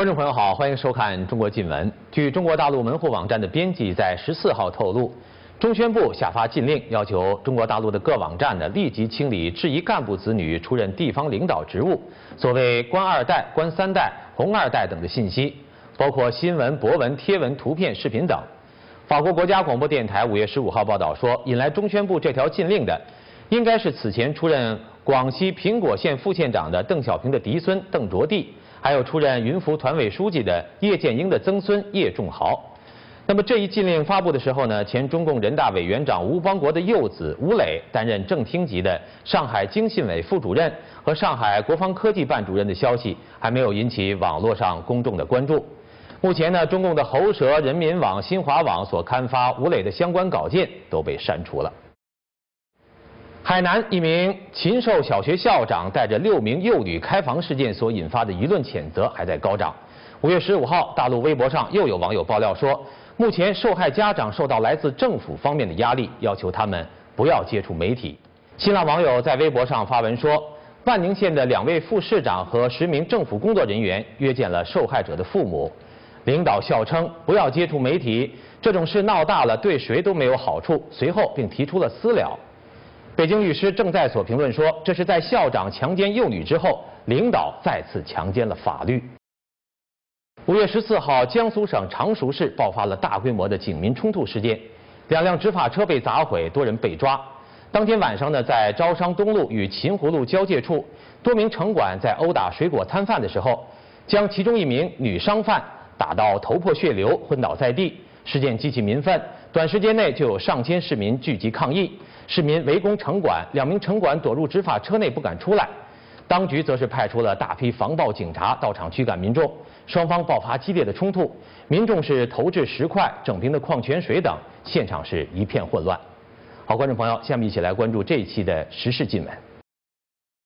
观众朋友好，欢迎收看《中国近闻》。据中国大陆门户网站的编辑在14号透露，中宣部下发禁令，要求中国大陆的各网站呢立即清理质疑干部子女出任地方领导职务、所谓“官二代”、“官三代”、“红二代”等的信息，包括新闻、博文、贴文、图片、视频等。法国国家广播电台5月15号报道说，引来中宣部这条禁令的，应该是此前出任广西苹果县副县长的邓小平的嫡孙邓卓棣。还有出任云浮团委书记的叶剑英的曾孙叶仲豪。那么这一禁令发布的时候呢，前中共人大委员长吴邦国的幼子吴磊担任正厅级的上海经信委副主任和上海国防科技办主任的消息，还没有引起网络上公众的关注。目前呢，中共的喉舌、人民网、新华网所刊发吴磊的相关稿件都被删除了。海南一名禽兽小学校长带着6名幼女开房事件所引发的舆论谴责还在高涨。5月15号，大陆微博上又有网友爆料说，目前受害家长受到来自政府方面的压力，要求他们不要接触媒体。新浪网友在微博上发文说，万宁县的2位副市长和10名政府工作人员约见了受害者的父母，领导笑称不要接触媒体，这种事闹大了对谁都没有好处，随后并提出了私了。北京律师郑在所评论说，这是在校长强奸幼女之后，领导再次强奸了法律。5月14号，江苏省常熟市爆发了大规模的警民冲突事件，2辆执法车被砸毁，多人被抓。当天晚上呢，在招商东路与秦湖路交界处，多名城管在殴打水果摊贩的时候，将其中一名女商贩打到头破血流，昏倒在地。事件激起民愤，短时间内就有上千市民聚集抗议，市民围攻城管，2名城管躲入执法车内不敢出来，当局则是派出了大批防暴警察到场驱赶民众，双方爆发激烈的冲突，民众是投掷石块、整瓶的矿泉水等，现场是一片混乱。好，观众朋友，下面一起来关注这一期的时事近闻。